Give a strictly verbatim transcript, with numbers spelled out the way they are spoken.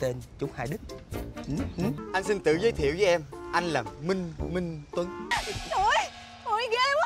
đổi tên Trúc Hai Đích. ừ, ừ. Anh xin tự giới thiệu với em, anh là Minh Minh Tuấn. Trời ơi, ghê quá.